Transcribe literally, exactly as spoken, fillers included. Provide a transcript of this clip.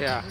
Yeah.